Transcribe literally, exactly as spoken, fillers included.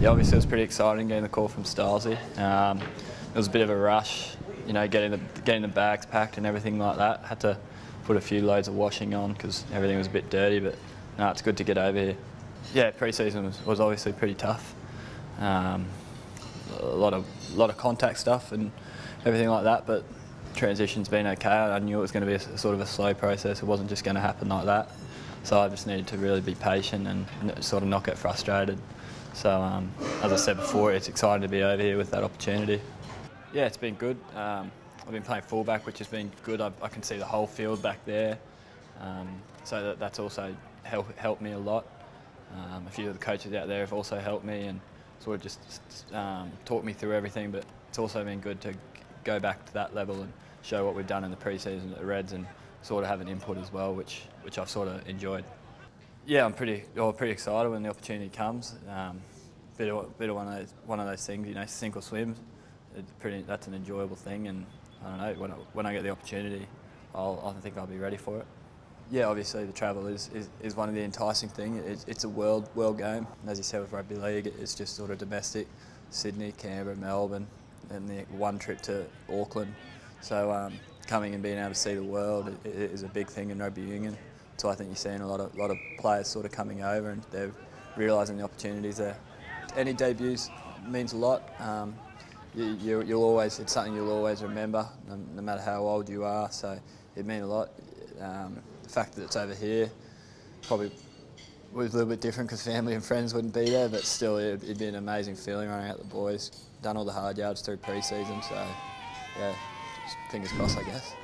yeah, obviously it was pretty exciting getting the call from Stilesy. Um, it was a bit of a rush, you know, getting the getting the bags packed and everything like that. Had to put a few loads of washing on because everything was a bit dirty, but no, it's good to get over here. Yeah, pre-season was, was obviously pretty tough. Um, a lot of lot of contact stuff and everything like that, but transition's been okay. I knew it was going to be a, sort of a slow process. It wasn't just going to happen like that. So I just needed to really be patient and sort of not get frustrated. So um, as I said before, it's exciting to be over here with that opportunity. Yeah, it's been good. Um, I've been playing fullback, which has been good. I, I can see the whole field back there. Um, so that, that's also help, helped me a lot. Um, a few of the coaches out there have also helped me and sort of just um, taught me through everything, but it's also been good to go back to that level and show what we've done in the pre-season at the Reds and sort of have an input as well, which which I've sort of enjoyed. Yeah, I'm pretty well, pretty excited when the opportunity comes. Um, bit of bit of one of those one of those things, you know, sink or swim. It's pretty that's an enjoyable thing, and I don't know when I, when I get the opportunity, I'll I think I'll be ready for it. Yeah, obviously the travel is is, is one of the enticing things. It, it's a world world game, and as you said with rugby league, it's just sort of domestic, Sydney, Canberra, Melbourne, and the one trip to Auckland. So um, coming and being able to see the world is a big thing in rugby union. So I think you're seeing a lot of lot of players sort of coming over and they're realising the opportunities there. Any debuts means a lot. Um, you, you, you'll always it's something you'll always remember, no, no matter how old you are. So it means a lot. Um, the fact that it's over here probably was a little bit different because family and friends wouldn't be there, but still it'd, it'd be an amazing feeling running out the boys. Done all the hard yards through pre-season, so yeah, fingers crossed, I guess.